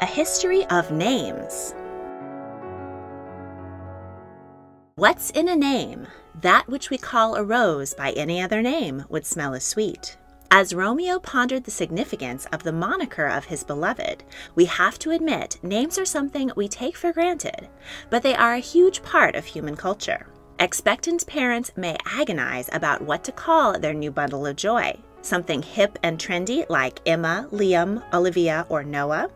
A History of Names. What's in a name? That which we call a rose by any other name would smell as sweet. As Romeo pondered the significance of the moniker of his beloved, we have to admit names are something we take for granted, but they are a huge part of human culture. Expectant parents may agonize about what to call their new bundle of joy. Something hip and trendy like Emma, Liam, Olivia, or Noah.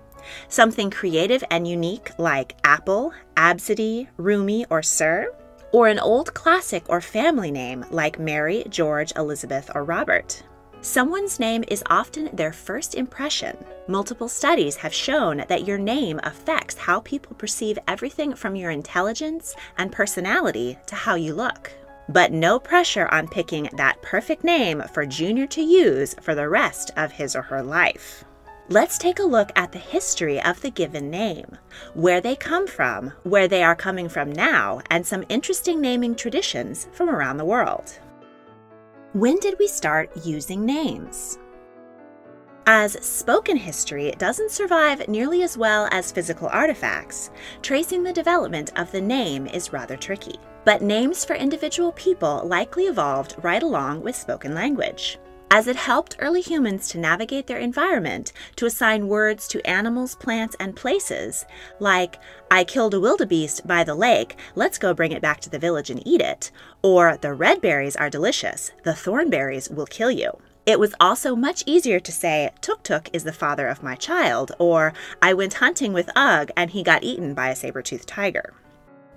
Something creative and unique like Apple, Absidy, Rumi, or Sir. Or an old classic or family name like Mary, George, Elizabeth, or Robert. Someone's name is often their first impression. Multiple studies have shown that your name affects how people perceive everything from your intelligence and personality to how you look. But no pressure on picking that perfect name for Junior to use for the rest of his or her life. Let's take a look at the history of the given name, where they come from, where they are coming from now, and some interesting naming traditions from around the world. When did we start using names? As spoken history doesn't survive nearly as well as physical artifacts, tracing the development of the name is rather tricky. But names for individual people likely evolved right along with spoken language, as it helped early humans to navigate their environment to assign words to animals, plants, and places, like, "I killed a wildebeest by the lake, let's go bring it back to the village and eat it," or "the red berries are delicious, the thornberries will kill you." It was also much easier to say, "Tuk-Tuk is the father of my child," or "I went hunting with Ugg and he got eaten by a saber-toothed tiger."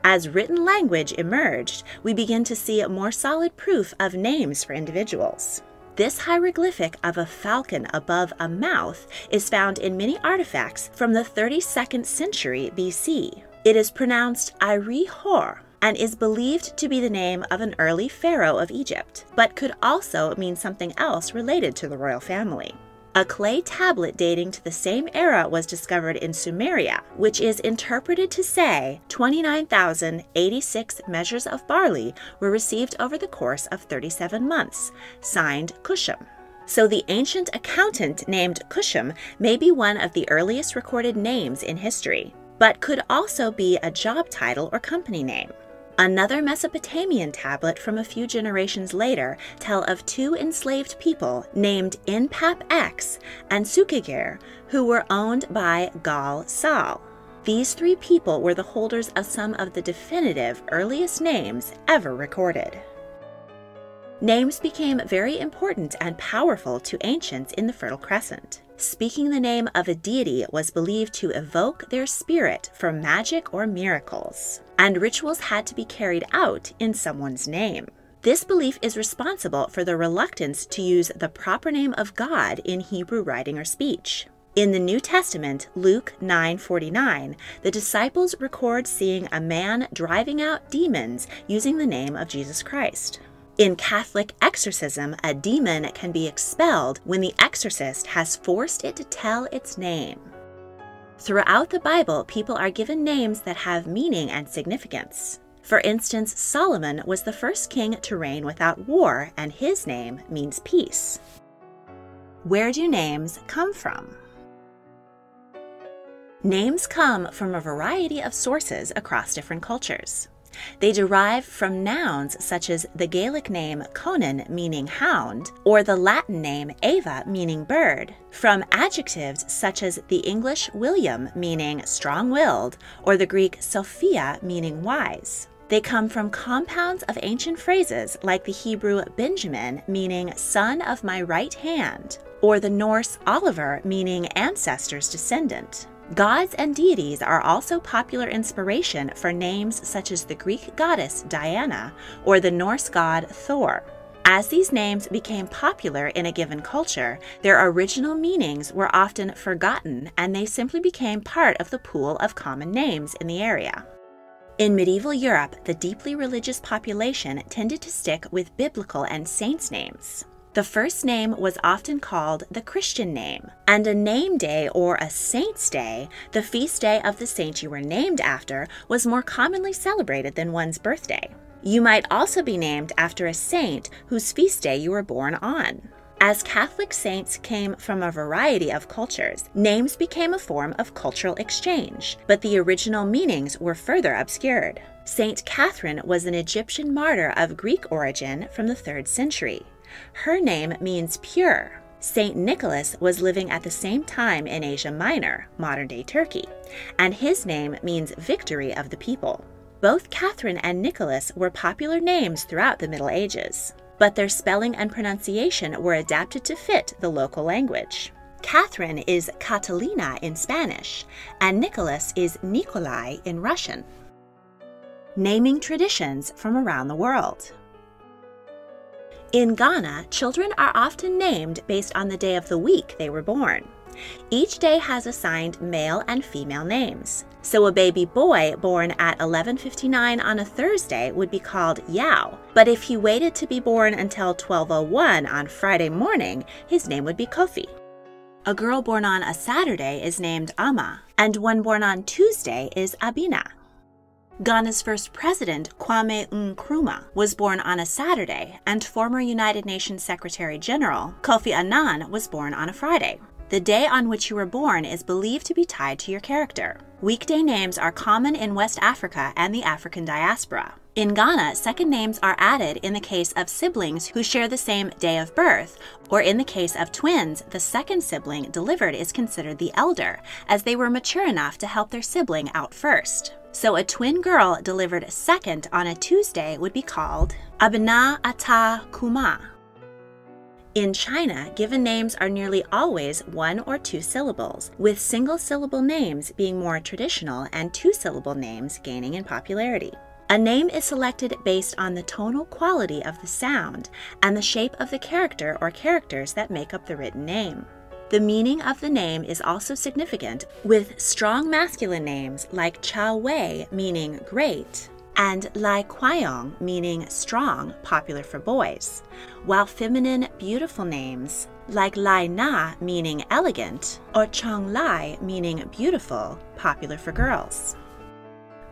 As written language emerged, we begin to see more solid proof of names for individuals. This hieroglyphic of a falcon above a mouth is found in many artifacts from the 32nd century BC. It is pronounced Iri Hor and is believed to be the name of an early pharaoh of Egypt, but could also mean something else related to the royal family. A clay tablet dating to the same era was discovered in Sumeria, which is interpreted to say 29,086 measures of barley were received over the course of 37 months, signed Kushim. So the ancient accountant named Kushim may be one of the earliest recorded names in history, but could also be a job title or company name. Another Mesopotamian tablet from a few generations later tells of two enslaved people named Inpap X and Sukigir, who were owned by Gal Sal. These three people were the holders of some of the definitive earliest names ever recorded. Names became very important and powerful to ancients in the Fertile Crescent. Speaking the name of a deity was believed to evoke their spirit for magic or miracles, and rituals had to be carried out in someone's name. This belief is responsible for the reluctance to use the proper name of God in Hebrew writing or speech. In the New Testament, Luke 9:49, the disciples record seeing a man driving out demons using the name of Jesus Christ. In Catholic exorcism, a demon can be expelled when the exorcist has forced it to tell its name. Throughout the Bible, people are given names that have meaning and significance. For instance, Solomon was the first king to reign without war, and his name means peace. Where do names come from? Names come from a variety of sources across different cultures. They derive from nouns such as the Gaelic name Conan, meaning hound, or the Latin name Ava, meaning bird, from adjectives such as the English William, meaning strong-willed, or the Greek Sophia, meaning wise. They come from compounds of ancient phrases like the Hebrew Benjamin, meaning son of my right hand, or the Norse Oliver, meaning ancestor's descendant. Gods and deities are also popular inspiration for names such as the Greek goddess Diana or the Norse god Thor. As these names became popular in a given culture, their original meanings were often forgotten and they simply became part of the pool of common names in the area. In medieval Europe, the deeply religious population tended to stick with biblical and saints' names. The first name was often called the Christian name, and a name day or a saint's day, the feast day of the saint you were named after, was more commonly celebrated than one's birthday. You might also be named after a saint whose feast day you were born on. As Catholic saints came from a variety of cultures, names became a form of cultural exchange, but the original meanings were further obscured. Saint Catherine was an Egyptian martyr of Greek origin from the 3rd century. Her name means pure. Saint Nicholas was living at the same time in Asia Minor, modern-day Turkey, and his name means victory of the people. Both Catherine and Nicholas were popular names throughout the Middle Ages, but their spelling and pronunciation were adapted to fit the local language. Catherine is Catalina in Spanish, and Nicholas is Nikolai in Russian. Naming traditions from around the world. In Ghana, children are often named based on the day of the week they were born. Each day has assigned male and female names. So a baby boy born at 11:59 on a Thursday would be called Yao, but if he waited to be born until 12:01 on Friday morning, his name would be Kofi. A girl born on a Saturday is named Ama, and one born on Tuesday is Abina. Ghana's first president, Kwame Nkrumah, was born on a Saturday, and former United Nations Secretary General Kofi Annan was born on a Friday. The day on which you were born is believed to be tied to your character. Weekday names are common in West Africa and the African diaspora. In Ghana, second names are added in the case of siblings who share the same day of birth, or in the case of twins, the second sibling delivered is considered the elder, as they were mature enough to help their sibling out first. So a twin girl delivered second on a Tuesday would be called Abina Ata Kuma. In China, given names are nearly always one or two syllables, with single-syllable names being more traditional and two-syllable names gaining in popularity. A name is selected based on the tonal quality of the sound and the shape of the character or characters that make up the written name. The meaning of the name is also significant, with strong masculine names like Chao Wei, meaning great, and Lai Quayong, meaning strong, popular for boys, while feminine, beautiful names like Lai Na, meaning elegant, or Chong Lai, meaning beautiful, popular for girls.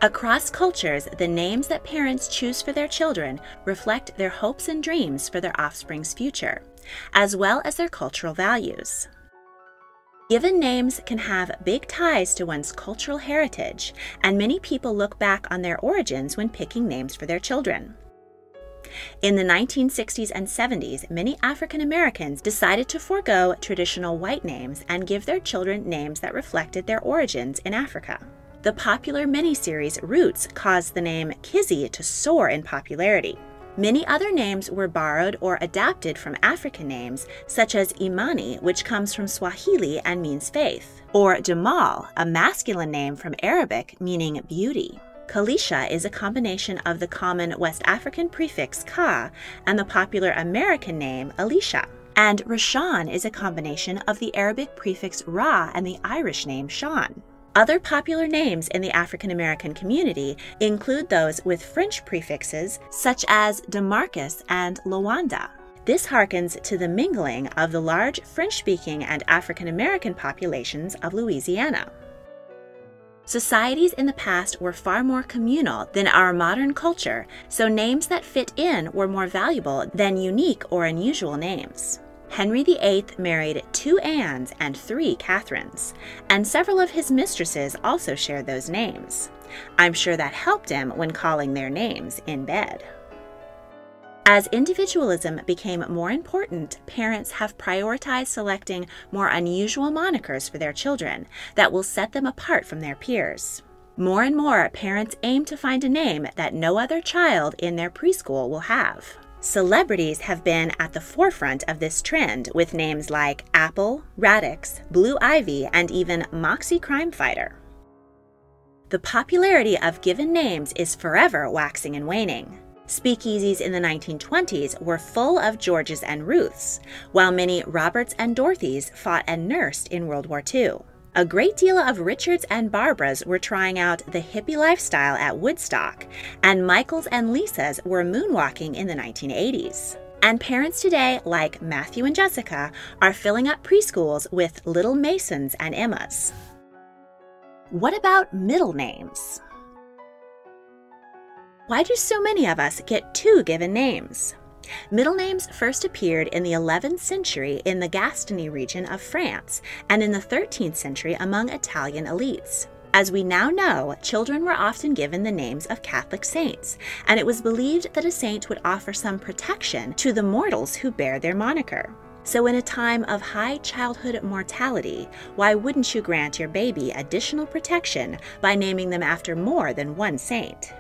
Across cultures, the names that parents choose for their children reflect their hopes and dreams for their offspring's future, as well as their cultural values. Given names can have big ties to one's cultural heritage, and many people look back on their origins when picking names for their children. In the 1960s and 70s, many African Americans decided to forego traditional white names and give their children names that reflected their origins in Africa. The popular miniseries Roots caused the name Kizzy to soar in popularity. Many other names were borrowed or adapted from African names, such as Imani, which comes from Swahili and means faith, or Jamal, a masculine name from Arabic meaning beauty. Kalisha is a combination of the common West African prefix ka and the popular American name Alicia, and Rashaan is a combination of the Arabic prefix ra and the Irish name Sean. Other popular names in the African American community include those with French prefixes such as DeMarcus and Lawanda. This harkens to the mingling of the large French-speaking and African American populations of Louisiana. Societies in the past were far more communal than our modern culture, so names that fit in were more valuable than unique or unusual names. Henry VIII married 2 Annes and 3 Catherines, and several of his mistresses also shared those names. I'm sure that helped him when calling their names in bed. As individualism became more important, parents have prioritized selecting more unusual monikers for their children that will set them apart from their peers. More and more, parents aim to find a name that no other child in their preschool will have. Celebrities have been at the forefront of this trend with names like Apple, Radix, Blue Ivy, and even Moxie Crimefighter. The popularity of given names is forever waxing and waning. Speakeasies in the 1920s were full of Georges and Ruths, while many Roberts and Dorothys fought and nursed in World War II. A great deal of Richards and Barbaras were trying out the hippie lifestyle at Woodstock, and Michaels and Lisas were moonwalking in the 1980s. And parents today, like Matthew and Jessica, are filling up preschools with Little Masons and Emmas. What about middle names? Why do so many of us get 2 given names? Middle names first appeared in the 11th century in the Gascony region of France, and in the 13th century among Italian elites. As we now know, children were often given the names of Catholic saints, and it was believed that a saint would offer some protection to the mortals who bear their moniker. So in a time of high childhood mortality, why wouldn't you grant your baby additional protection by naming them after more than one saint?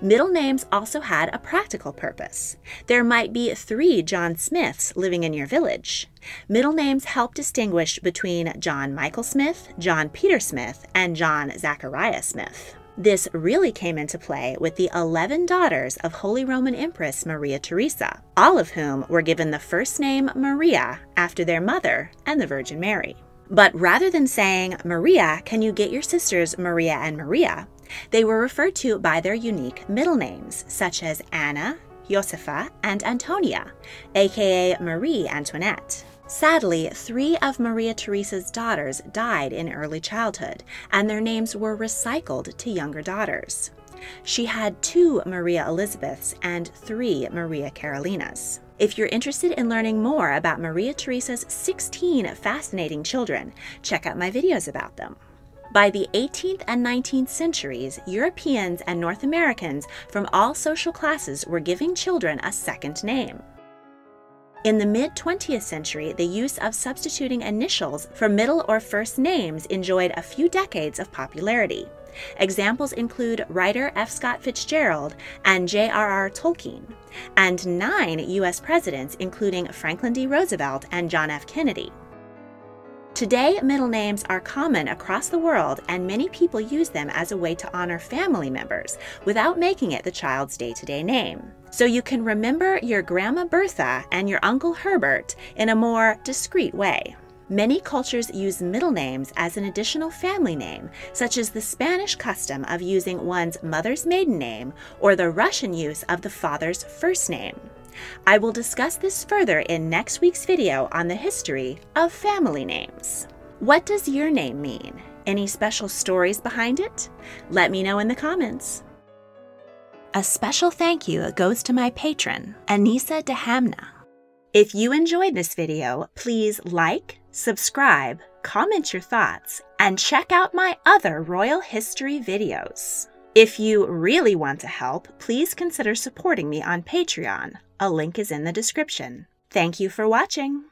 Middle names also had a practical purpose. There might be 3 John Smiths living in your village. Middle names help distinguish between John Michael Smith, John Peter Smith, and John Zachariah Smith. This really came into play with the 11 daughters of Holy Roman Empress Maria Theresa, all of whom were given the first name Maria after their mother and the Virgin Mary. But rather than saying, "Maria, can you get your sisters Maria and Maria?" they were referred to by their unique middle names, such as Anna, Josefa, and Antonia, aka Marie Antoinette. Sadly, 3 of Maria Theresa's daughters died in early childhood, and their names were recycled to younger daughters. She had 2 Maria Elizabeths and 3 Maria Carolinas. If you're interested in learning more about Maria Theresa's 16 fascinating children, check out my videos about them. By the 18th and 19th centuries, Europeans and North Americans from all social classes were giving children a second name. In the mid-20th century, the use of substituting initials for middle or first names enjoyed a few decades of popularity. Examples include writer F. Scott Fitzgerald and J.R.R. Tolkien, and 9 U.S. presidents, including Franklin D. Roosevelt and John F. Kennedy. Today, middle names are common across the world, and many people use them as a way to honor family members without making it the child's day-to-day name. So you can remember your Grandma Bertha and your Uncle Herbert in a more discreet way. Many cultures use middle names as an additional family name, such as the Spanish custom of using one's mother's maiden name or the Russian use of the father's first name. I will discuss this further in next week's video on the history of family names. What does your name mean? Any special stories behind it? Let me know in the comments. A special thank you goes to my patron, Anisa Dehamna. If you enjoyed this video, please like, subscribe, comment your thoughts, and check out my other royal history videos. If you really want to help, please consider supporting me on Patreon. A link is in the description. Thank you for watching!